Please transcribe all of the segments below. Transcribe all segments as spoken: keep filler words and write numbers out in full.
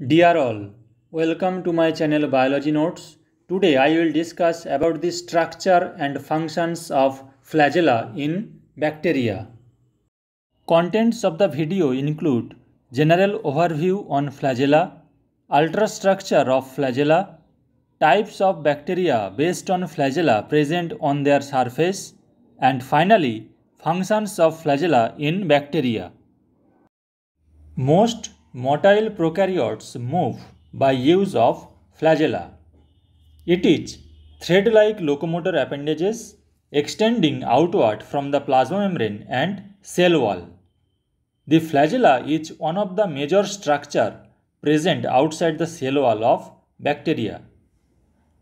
Dear all, welcome to my channel Biology Notes. Today I will discuss about the structure and functions of flagella in bacteria. Contents of the video include general overview on flagella, ultrastructure of flagella, types of bacteria based on flagella present on their surface, and finally functions of flagella in bacteria. Most motile prokaryotes move by use of flagella. It is thread-like locomotor appendages extending outward from the plasma membrane and cell wall. The flagella is one of the major structures present outside the cell wall of bacteria.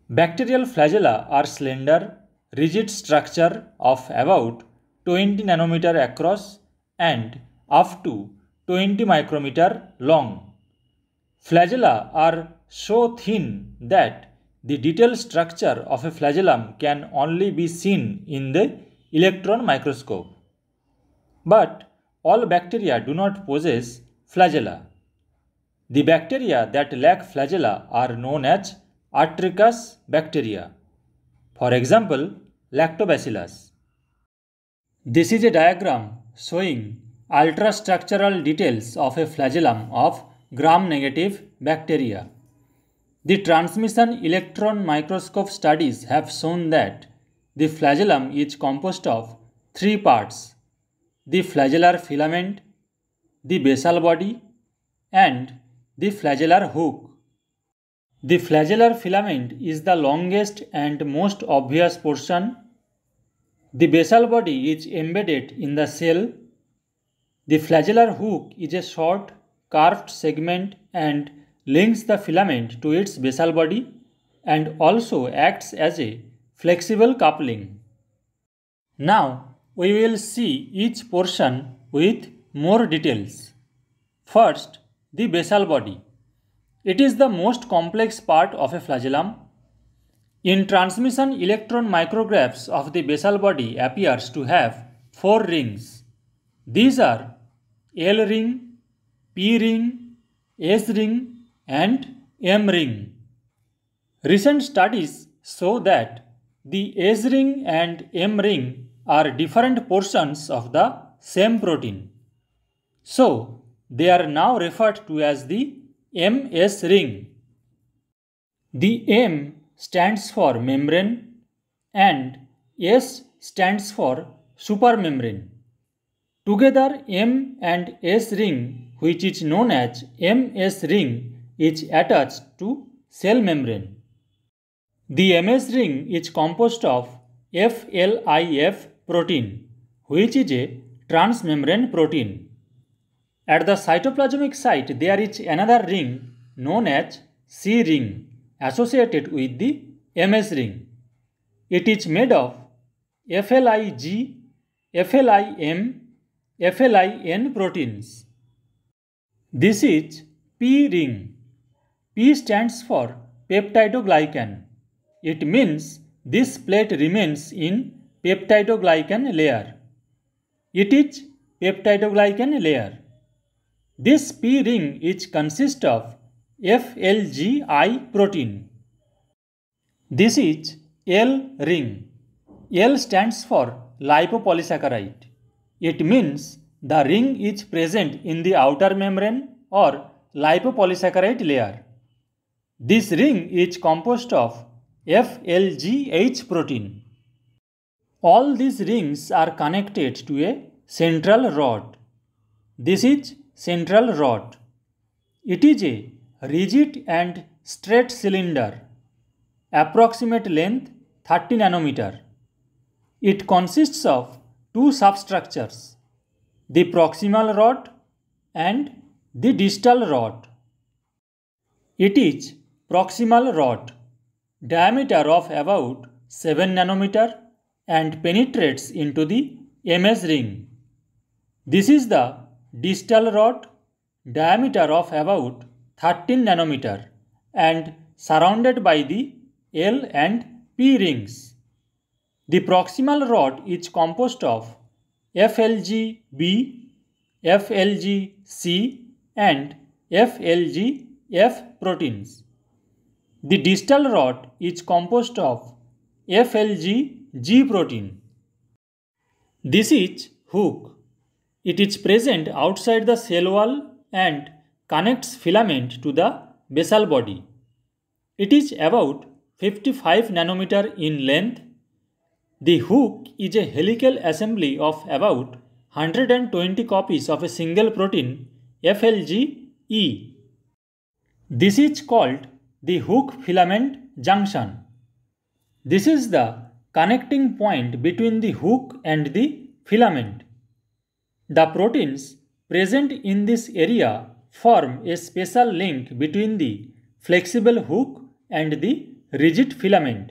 Bacterial flagella are slender, rigid structure of about twenty nanometer across and up to twenty micrometer long. Flagella are so thin that the detailed structure of a flagellum can only be seen in the electron microscope. But all bacteria do not possess flagella. The bacteria that lack flagella are known as Atrichous bacteria. For example, Lactobacillus. This is a diagram showing ultrastructural details of a flagellum of gram-negative bacteria. The transmission electron microscope studies have shown that the flagellum is composed of three parts: the flagellar filament, the basal body, and the flagellar hook. The flagellar filament is the longest and most obvious portion. The basal body is embedded in the cell. The flagellar hook is a short, curved segment and links the filament to its basal body and also acts as a flexible coupling. Now we will see each portion with more details. First, the basal body. It is the most complex part of a flagellum. In transmission electron micrographs of the basal body appears to have four rings. These are L ring, P ring, S ring, and M ring. Recent studies show that the S ring and M ring are different portions of the same protein. So, they are now referred to as the M S ring. The M stands for membrane and S stands for supermembrane. Together, M and S ring, which is known as M S ring, is attached to cell membrane. The M S ring is composed of F L I F protein, which is a transmembrane protein. At the cytoplasmic site, there is another ring known as C ring associated with the M S ring. It is made of F L I G, F L I M, F L I N proteins. This is P ring. P stands for peptidoglycan. It means this plate remains in peptidoglycan layer. It is peptidoglycan layer. This P ring is consists of F L G I protein. This is L ring. L stands for lipopolysaccharide. It means the ring is present in the outer membrane or lipopolysaccharide layer. This ring is composed of F L G H protein. All these rings are connected to a central rod. This is central rod. It is a rigid and straight cylinder, approximate length thirty nanometer. It consists of two substructures, the proximal rod and the distal rod. It is proximal rod, diameter of about seven nanometer and penetrates into the M S ring. This is the distal rod, diameter of about thirteen nanometer and surrounded by the L and P rings. The proximal rod is composed of F L G B, F L G C, and F L G F proteins. The distal rod is composed of F L G G protein. This is hook. It is present outside the cell wall and connects filament to the basal body. It is about fifty-five nanometers in length. The hook is a helical assembly of about one hundred twenty copies of a single protein F L G E. This is called the hook filament junction. This is the connecting point between the hook and the filament. The proteins present in this area form a special link between the flexible hook and the rigid filament.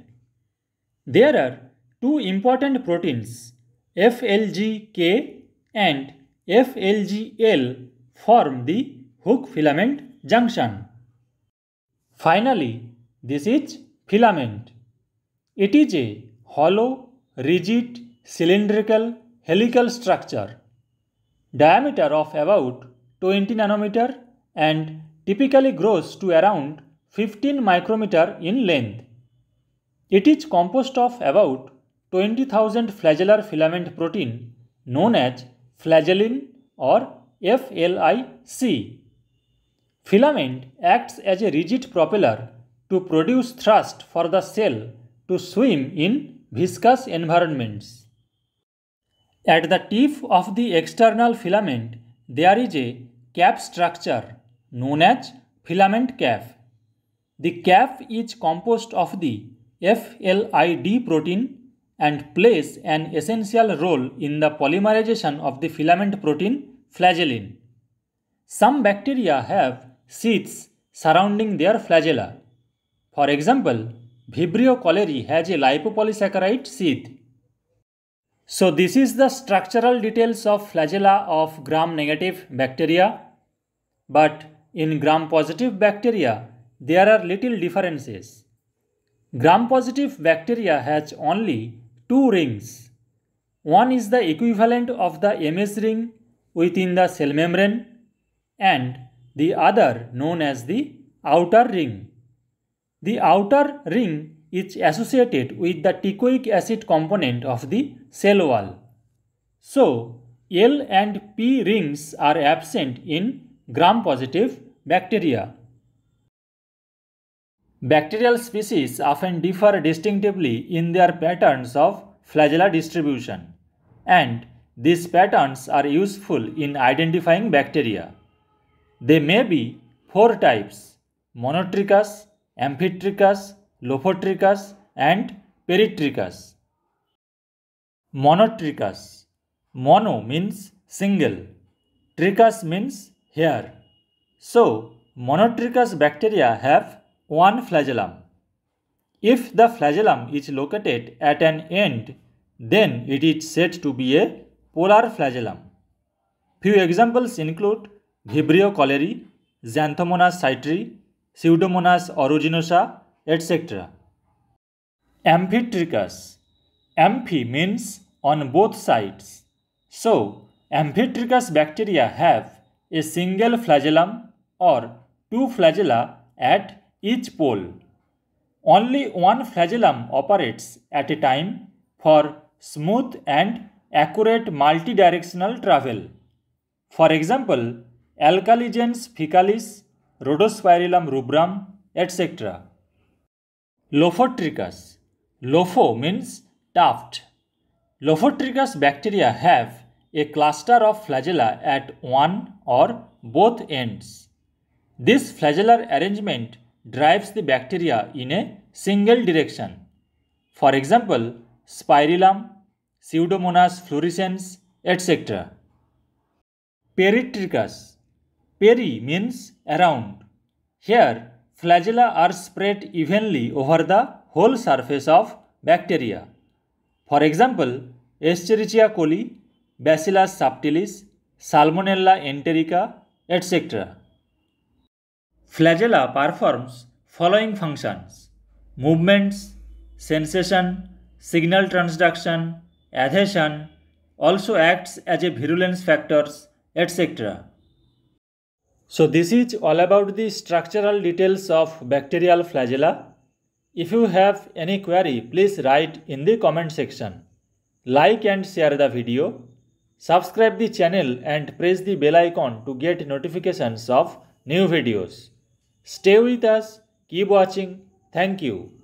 There are two important proteins, F L G K and F L G L, form the hook filament junction. Finally, this is filament. It is a hollow, rigid, cylindrical, helical structure. Diameter of about twenty nanometers and typically grows to around fifteen micrometers in length. It is composed of about twenty thousand flagellar filament protein known as flagellin or F L I C. Filament acts as a rigid propeller to produce thrust for the cell to swim in viscous environments. At the tip of the external filament, there is a cap structure known as filament cap. The cap is composed of the F L I D protein and plays an essential role in the polymerization of the filament protein flagellin. Some bacteria have sheaths surrounding their flagella. For example, Vibrio cholerae has a lipopolysaccharide sheath. So this is the structural details of flagella of gram-negative bacteria. But in gram-positive bacteria, there are little differences. Gram-positive bacteria has only two rings. One is the equivalent of the M S ring within the cell membrane and the other known as the outer ring. The outer ring is associated with the techoic acid component of the cell wall. So, L and P rings are absent in gram-positive bacteria. Bacterial species often differ distinctively in their patterns of flagella distribution, and these patterns are useful in identifying bacteria. They may be four types: Monotrichous, Amphitrichous, Lophotrichous, and Peritrichous. Monotrichous. Mono means single. Trichous means hair. So, monotrichous bacteria have one flagellum. If the flagellum is located at an end, then it is said to be a polar flagellum. Few examples include Vibrio cholerae, Xanthomonas citri, Pseudomonas aeruginosa, et cetera. Amphitrichous. Amphi means on both sides. So, amphitrichous bacteria have a single flagellum or two flagella at each pole. Only one flagellum operates at a time for smooth and accurate multi-directional travel. For example, Alcaligenes faecalis, Rhodospirillum rubrum, et cetera. Lophotrichous. Lopho means tuft. Lophotrichous bacteria have a cluster of flagella at one or both ends. This flagellar arrangement drives the bacteria in a single direction. For example, Spirillum, Pseudomonas fluorescens, et cetera. Peritrichous. Peri means around. Here, flagella are spread evenly over the whole surface of bacteria. For example, Escherichia coli, Bacillus subtilis, Salmonella enterica, et cetera. Flagella performs following functions: movements, sensation, signal transduction, adhesion, also acts as a virulence factors, et cetera. So this is all about the structural details of bacterial flagella. If you have any query, please write in the comment section. Like and share the video. Subscribe the channel and press the bell icon to get notifications of new videos. Stay with us. Keep watching. Thank you.